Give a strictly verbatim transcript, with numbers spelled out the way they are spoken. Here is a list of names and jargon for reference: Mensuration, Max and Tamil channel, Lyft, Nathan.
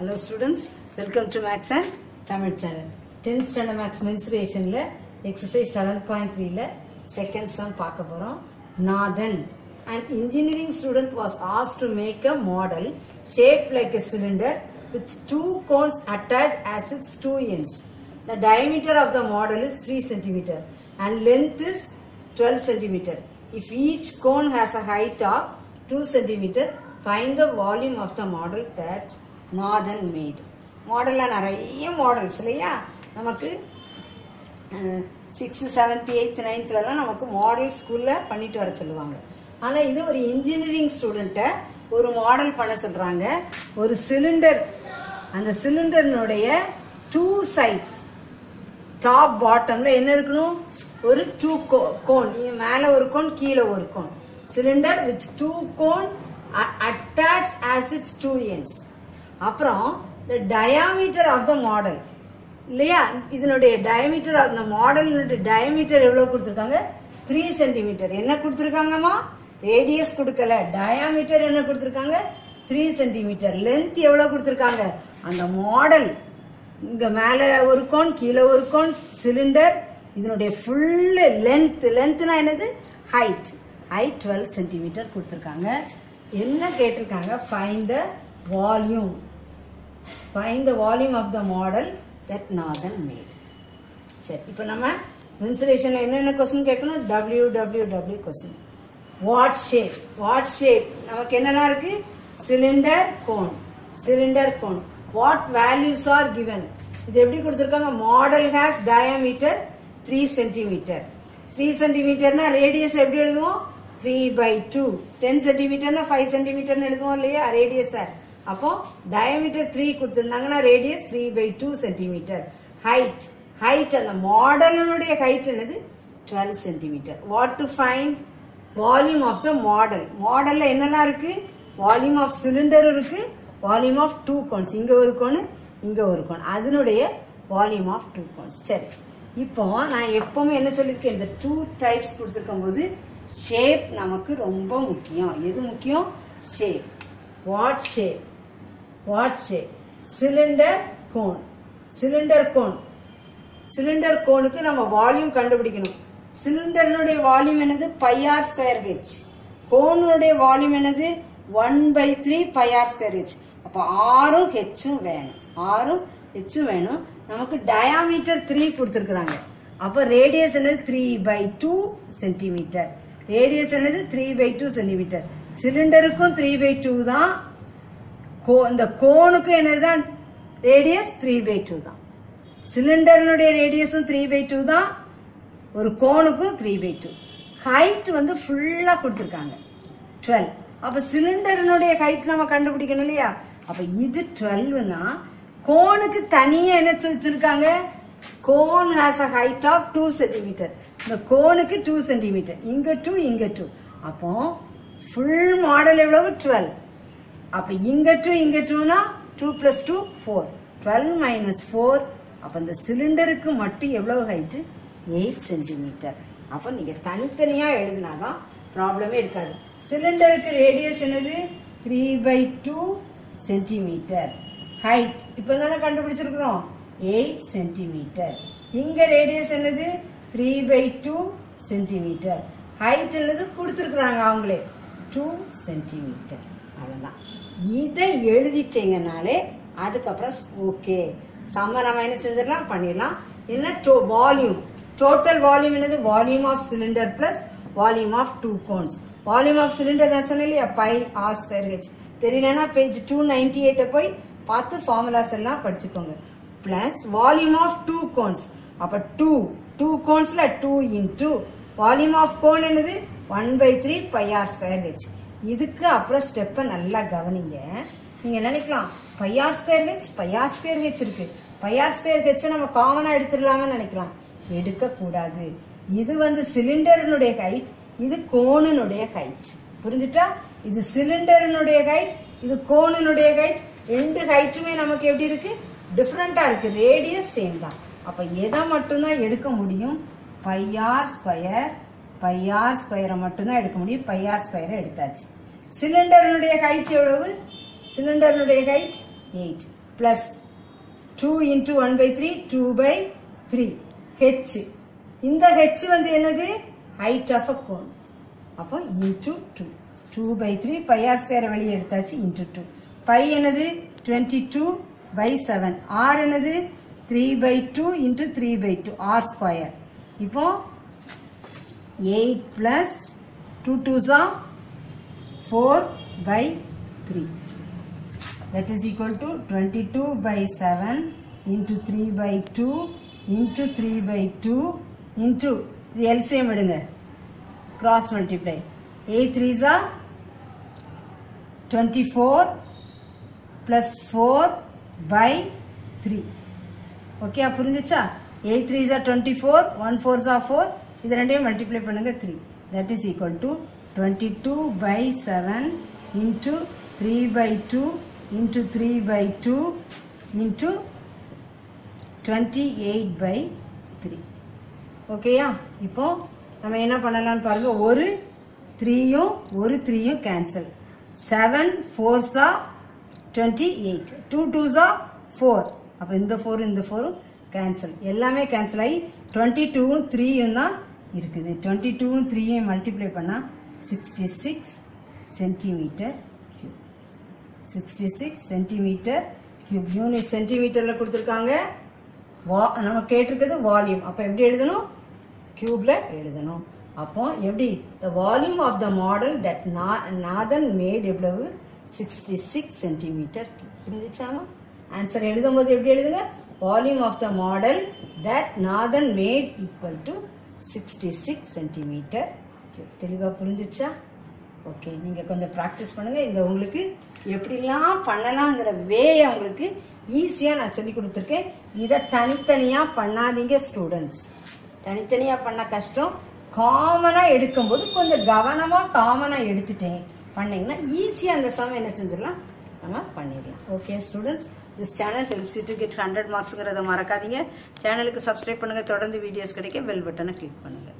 Hello students, welcome to Max and Tamil channel. tenth standard Max Mensuration le exercise seven point three le second sum paaka porom. Nathan, an engineering student, was asked to make a model shaped like a cylinder with two cones attached as its two ends. The diameter of the model is three centimeters and length is twelve centimeters. If each cone has a height of two centimeters, find the volume of the model that Nathan made. Model la nariya models illaya namakku sixth, seventh, eighth, ninth la namakku model school la pannittu vara solluvanga. Ana idu or engineering student or model panna solranga. Or cylinder, and the cylinder nodaya two sides, top bottom la enna iruknu, or two cone, mele or cone, keela or cone, cylinder with two cone attached as its two ends. Apra, the diameter of the model. Leya, idinoda diameter of the model noda diameter evlo kuduthirukanga, three centimeters. Enna kuduthirukanga ma? Radius kudukala. Diameter enna kuduthirukanga? three centimeters. Length evlo kuduthirukanga? And the model inga mele oru cone, kila oru cone, cylinder idinoda full length, length na enadhu? Height. Height twelve centimeters kuduthirukanga. Enna ketirukanga? Find the volume. Find the volume of the model that Nathan made. Sir, now we have mensuration. What question? W W W question. What shape? What shape? What shape? Cylinder cone. Cylinder cone. What values are given? Model has diameter three centimeters. three centimeters na radius three by two. ten centimeters na five centimeters radius. Now, diameter three radius three by two centimeters. Height. Height and the model height is twelve centimeters. What to find? Volume of the model. Model is volume of cylinder, volume of two cones. Here is one cone, here is one. That is volume of two cones. Now, I always tell you the two types. Shape is very important. Shape. What shape? What shape? Cylinder cone. Cylinder cone. Cylinder cone ku nama volume kandupidikanum. Cylinder nude volume enadhu pi r square h. Cone nude volume enadhu one by three pi r square h. Appo r um h um venum. r um h um venum. Namakku diameter three kuduthirukkranga. Appo radius enadhu three by two centimeters. Radius enadhu three by two centimeters. Cylinder ku three by two da. The cone is radius three by two. Cylinder radius is three by two. One cone is three by two. Height is full. twelve. Now, cylinder height is twelve. This is twelve. Cone is three. Cone has a height of two centimeters. The cone is two centimeters. Inga two, inga two. Now, full model is twelve. Now, two plus two, four. twelve minus four. Now, the cylinder is eight centimeters. Now, you the problem. Cylinder radius is three by two centimeters. Height. Now, eight centimeters. Inga radius is three by two centimeters. Height is two centimeters. இதை எழுதிட்டீங்கனாலே அதுக்கு அப்புறம் okay சம்ம நம்ம என்ன செஞ்சறலாம் பண்ணிரலாம் என்ன volume total volume என்னது volume of cylinder plus volume of two cones volume of cylinder naturally pi r square h தெரியலனா பேஜ் two ninety-eight போய் பார்த்து ஃபார்முலாஸ் எல்லாம் படிச்சுக்கோங்க plus volume of two cones அப்ப two two கோன்ஸ்ல two into volume of cone என்னது one by three pi r square h. இதுக்கு அப்புறம் ஸ்டெப்பை நல்லா கவனிங்க. நீங்க நினைக்கலாம் πr²h πr²h இருக்கு. πr²h நம்ம காமனா எடுத்துறலாம்னு நினைக்கலாம். எடுக்க கூடாது. இது வந்து சிலிண்டரினுடைய ஹைட், இது கோனினுடைய ஹைட். புரிஞ்சுட்டா? இது சிலிண்டரினுடைய ஹைட், இது கோனினுடைய ஹைட். ரெண்டு ஹைட்டுமே நமக்கு எப்படி இருக்கு? டிஃபரண்டா இருக்கு. ரேடியஸ் சேம் தான். அப்ப எதை மட்டும் தான் எடுக்க முடியும்? πr² பையார் ஸ்கொயரை மட்டும் தான் எடுக்க முடியும். பையார் ஸ்கொயரை எடுத்தாச்சு. சிலிண்டரினுடைய ஹைட் எவ்வளவு? சிலிண்டரினுடைய ஹைட் எட்டு. plus two into one by three, two by three. H. In the H is height of a cone. Appa into two. two by three, pi r square into two. Pi is twenty-two by seven. R is three by two into three by two. R square. Now, eight plus two twos are four by three. That is equal to twenty-two by seven into three by two into three by two into the L C M cross multiply. eight threes are twenty-four plus four by three. Okay, eight threes are twenty-four, one fours are four. This multiply three. That is equal to twenty-two by seven into three by two into three by two into twenty-eight by three. Okay, yeah. Now, we will do three and three cancel. seven fours are twenty-eight. two twos are four. Now, in the four, in the four cancel. All cancel. twenty-two and three is twenty-two and three multiply sixty-six centimeter cube. sixty-six centimeter cube. Unit centimeter la kuduthirukanga. Nama kettukadhu volume. Appo eppadi edudano? Cube la edudano. Appo eppadi the volume of the model that Nathan made evlavu sixty-six centimeter cube. Answer edudhumbodhu eppadi edudunga? Volume of the model that Nathan made equal to sixty-six centimeter cube. Teliva purinjicha? Okay, ninga konja practice pannunga. Inda ungalku eppadi la pannalaamngra way ungalku easy ah na solli kuduthirken. Idha tanithaniya pannadinga students. Tanithaniya panna kashtam. Common ah edukkumbodhu konja gavanama common ah eduthiten pannina easy ah andha sum enna senjiralam. Okay students, this channel helps you to get one hundred marks. Marakadinga channel ku subscribe pannunga, thodarndhu videos kedike bell button click pannunga.